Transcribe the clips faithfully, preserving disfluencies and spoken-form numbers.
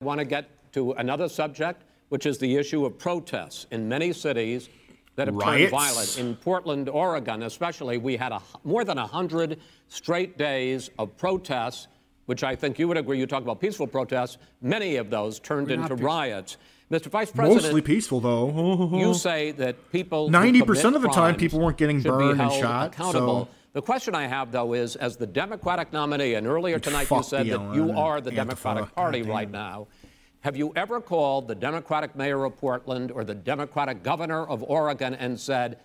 I want to get to another subject, which is the issue of protests in many cities that have Riots. turned violent. In Portland, Oregon, especially, we had a, more than one hundred straight days of protests, which I think you would agree, you talk about peaceful protests, many of those turned We're into riots. Mister Vice President, mostly peaceful, though. You say that people ninety percent of the time people weren't getting burned and shot. So. The question I have, though, is as the Democratic nominee, and earlier tonight you said that you are the Democratic Party right now, have you ever called the Democratic mayor of Portland or the Democratic governor of Oregon and said,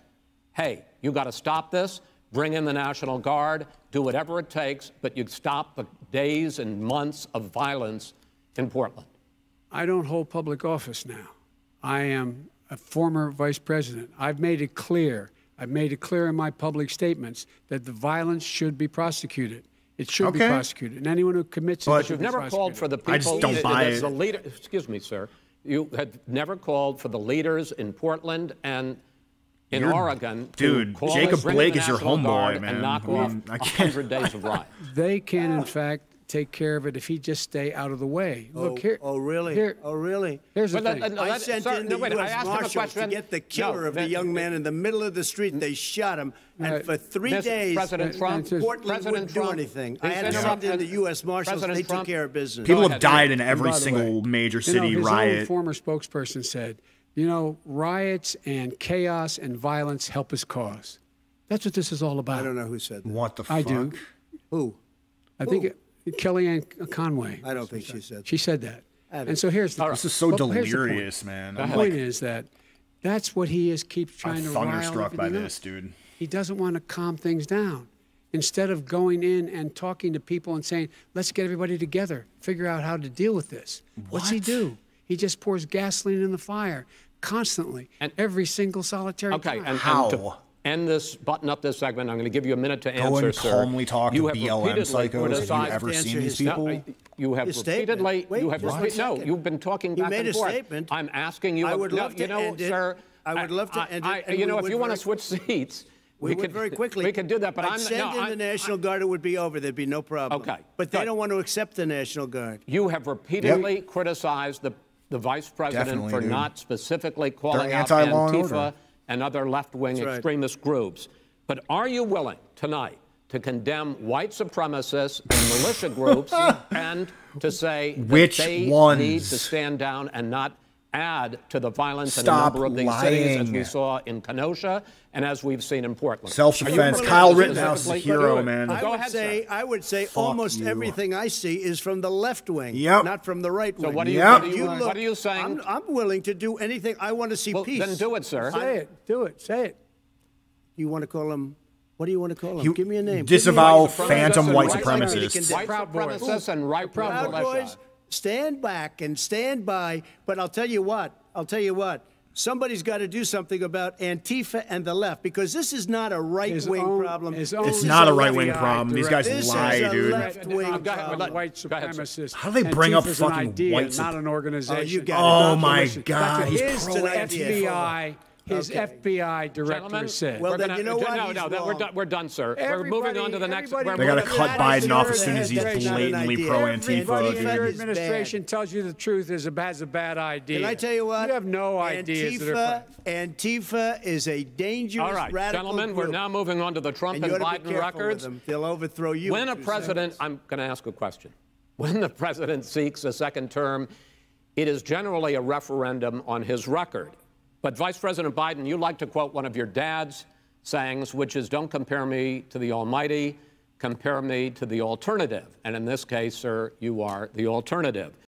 hey, you got to stop this, bring in the National Guard, do whatever it takes, but you stop the days and months of violence in Portland? I don't hold public office now. I am a former vice president. I've made it clear. I've made it clear in my public statements that the violence should be prosecuted. It should okay. be prosecuted, and anyone who commits but it should be prosecuted. You've never called for the people. I just don't it, buy it. The leader, excuse me, sir. You had never called for the leaders in Portland and in You're, Oregon. Dude, to Jacob Blake is your homeboy, man. And knock I mean, off I can't. one hundred days of riot. They can, in fact, take care of it if he just stay out of the way. Oh, Look here. Oh really? Here, oh really? Here's but the thing. That, I that, sent sir, in the no, wait, U S I Marshals question. to get the killer no, of that, the young man in the middle of the street. They shot him, and uh, for three Mister days, President Trump, Portland President wouldn't Trump, do anything. I had sent in the U S Marshals. President they took Trump, care of business. People have died in every single way, major city you know, his riot. His former spokesperson said, "You know, riots and chaos and violence help his cause." That's what this is all about. I don't know who said that. What the fuck? I do. Who? I think. It, Kellyanne Conway. I don't think she said that. She said that. And so here's the This is so delirious, man. The point is that that's what he is keeps trying to rile everything up. I'm thunderstruck by this, dude. He doesn't want to calm things down. Instead of going in and talking to people and saying, let's get everybody together, figure out how to deal with this. What's he do? He just pours gasoline in the fire constantly, every single solitary time. Okay, and how? End this, button up this segment. I'm going to give you a minute to answer, Go and sir. calmly talk you to B L M psychos. Have you ever seen these people? No, you have repeatedly. Wait, you have repeat, no, you've been talking back and forth. You made a statement. I'm asking you. I would love to end it. I would love to end it. You know, if you want to switch seats, we could very quickly. We could do that, but I'm send in the National Guard. It would be over. There'd be no problem. Okay, but they don't want to accept the National Guard. You have repeatedly criticized the the Vice President for not specifically calling out Antifa and other left-wing right. extremist groups. But are you willing tonight to condemn white supremacists and militia groups and to say Which that they ones? need to stand down and not add to the violence Stop in a number of these lying. cities, as we saw in Kenosha and as we've seen in Portland? Self-defense. Kyle Rittenhouse is a hero, man. I Go would ahead, say, I would say Fuck almost you. everything I see is from the left wing, yep. not from the right wing. So what are you, yep. what are you, you look, what are you saying? I'm, I'm willing to do anything. I want to see well, peace. Then do it, sir. Say it. Do it. Say it. You want to call him... What do you want to call him? You Give me a name. Disavow phantom white supremacists. White supremacists and right proud boys. Stand back and stand by, but I'll tell you what, I'll tell you what, somebody's got to do something about Antifa and the left, because this is not a right-wing problem. It's not a right-wing problem. These guys lie, dude. White supremacists. How do they bring up fucking white supremacists? Not an organization. Oh, my God. He's pro-F B I. His okay. F B I director Gentlemen, said. Well, then, gonna, you know what? No, no, that, we're, done, we're done, sir. Everybody, we're moving on to the next. They got to cut Biden off as soon as he's blatantly pro-Antifa. If your administration tells you the truth is a, is a bad idea. Can I tell you what? You have no idea. Antifa, Antifa is a dangerous, All right, radical gentlemen, group. We're now moving on to the Trump and, and Biden records. They'll overthrow you. When a president, seconds. I'm going to ask a question. When the president seeks a second term, it is generally a referendum on his record. But Vice President Biden, you like to quote one of your dad's sayings, which is, don't compare me to the Almighty, compare me to the alternative. And in this case, sir, you are the alternative.